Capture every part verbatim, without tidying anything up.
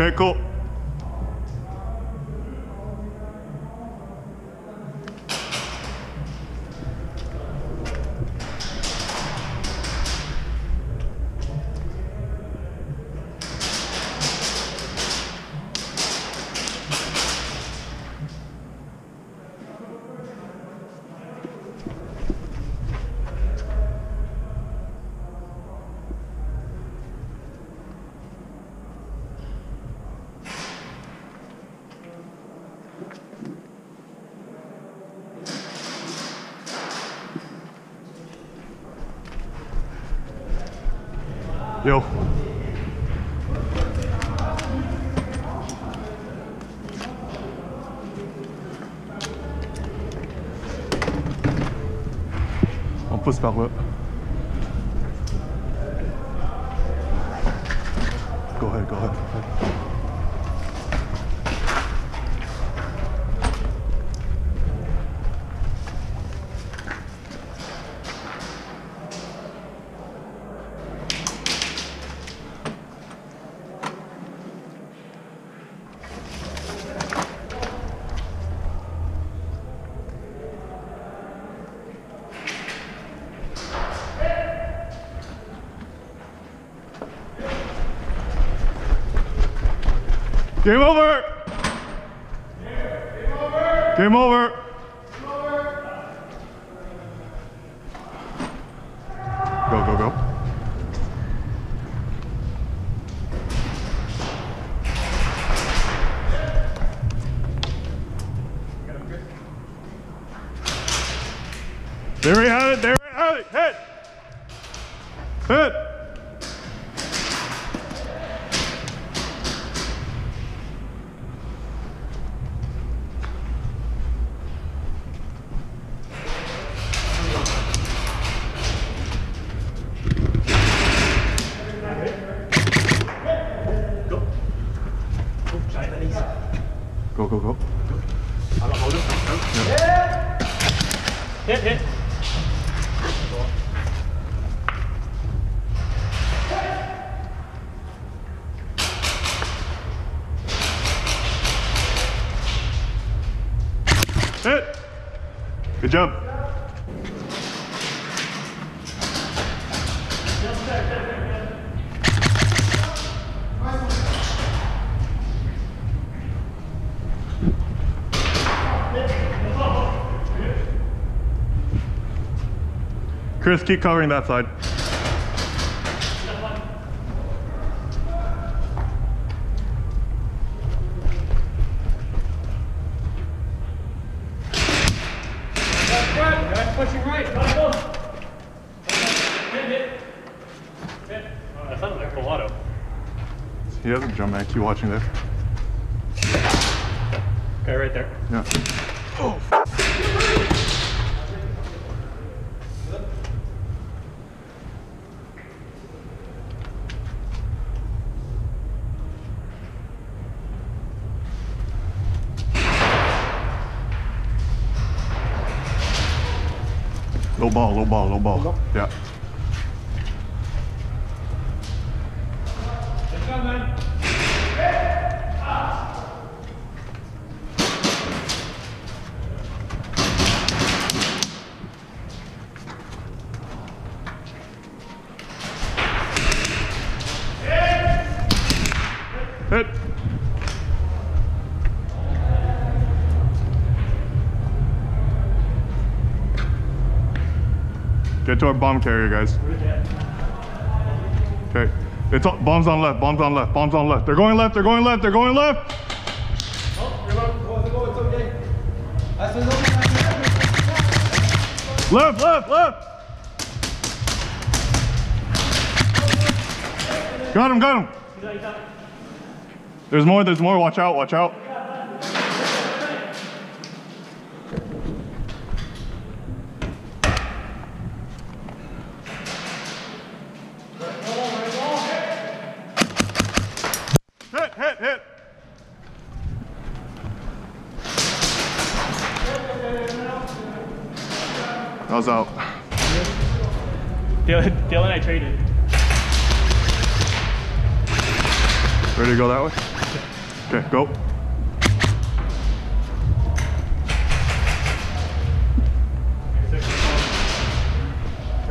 Okay, cool. Yo. On pose par là. Go ahead, go ahead. Game over. Game over. Game over. Game over. Go, go, go. There we have it. There we have it. Hit. Hit. Go, go, go. I'm gonna hold him. Yeah. Hit, hit. Hit. Good job. Chris, keep covering that side. Guys, pushing right. That sounded like Pilato. He has a jump man. Keep watching there. Okay, right there. Yeah. Oh. Low ball, low ball, low ball. Low ball? Yeah. Hit! Get to our bomb carrier, guys. Okay. It's all, bombs on left, bombs on left, bombs on left. They're going left, they're going left, they're going left. Left, left, left. Got him, got him. There's more, there's more. Watch out, watch out. Hit, hit. That was out. Dylan, Dylan, I traded. Ready to go that way? Okay, go.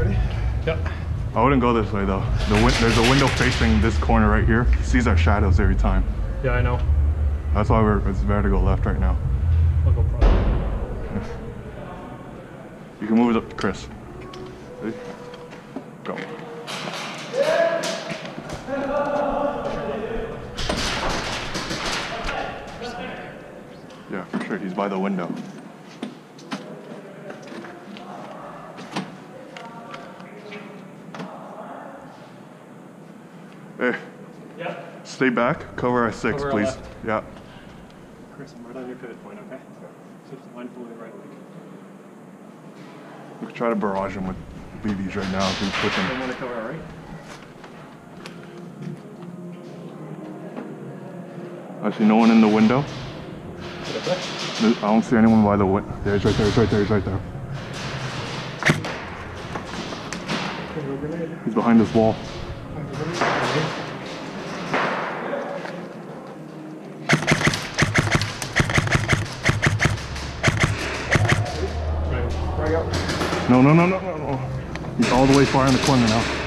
Ready? Yep. I wouldn't go this way though. The win there's a window facing this corner right here. It sees our shadows every time. Yeah, I know. That's why we're, it's better to go left right now. I'll go probably. Yes. You can move it up to Chris. Ready? Go. Yeah, for sure. He's by the window. Hey. Yeah. Stay back. Cover our six, cover please. Our left. Yeah. Chris, I'm right on your pivot point, okay? So just mindful of your right leg. We could try to barrage him with B Bs right now if we push him. They want to cover our right? I see no one in the window. I don't see anyone by the window. There's right there, it's right there, it's right there. He's behind this wall. No, no, no, no, no, no. He's all the way far in the corner now.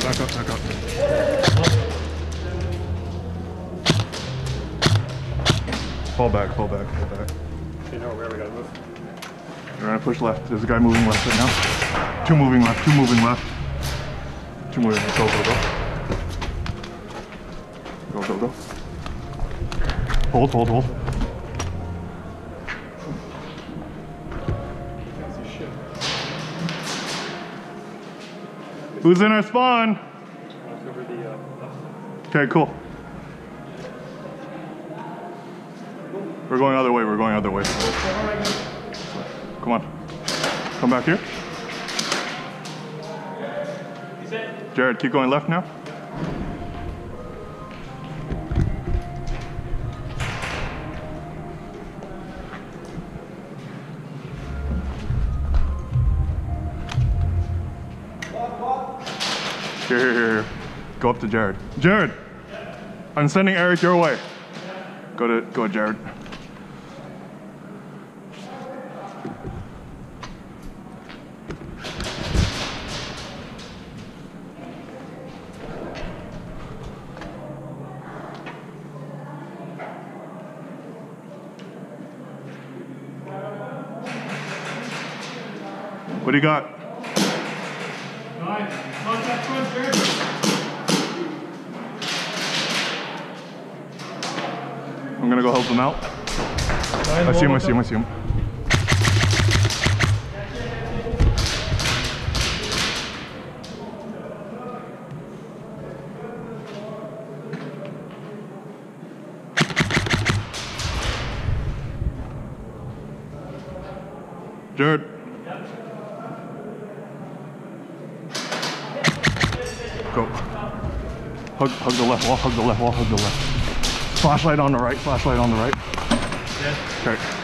Back up, back up. Fall back, fall back, fall back. You know where we gotta move. We're gonna push left. There's a guy moving left right now. Two moving left, two moving left. Two moving left, go, go, go. Go, go, go. Hold, hold, hold. Who's in our spawn? Okay, cool. We're going the other way, we're going the other way. Come on. Come back here. Jared, keep going left now. Here, here, here, here. Go up to Jared. Jared! Yeah. I'm sending Eric your way. Yeah. Go to, go Jared. What do you got? I'm gonna go help them out. I see him, I see him, I see him. Jared. Go. Hug, hug the left wall, hug the left wall, hug the left. Flashlight on the right, flashlight on the right. Yeah. Okay.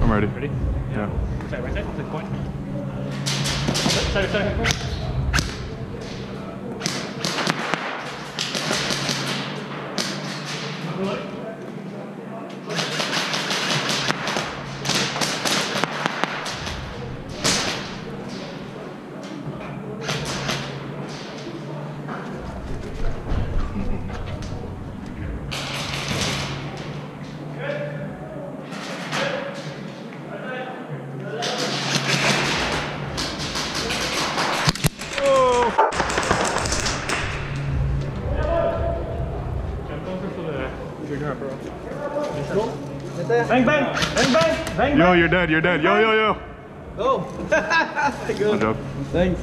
I'm ready. Ready? Yeah. yeah. Sorry, right there? The point. Sorry, sorry. Bang, bang, bang, bang, bang. Yo, you're dead, you're dead. Yo, yo, yo. Go. Good job. Thanks.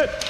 it.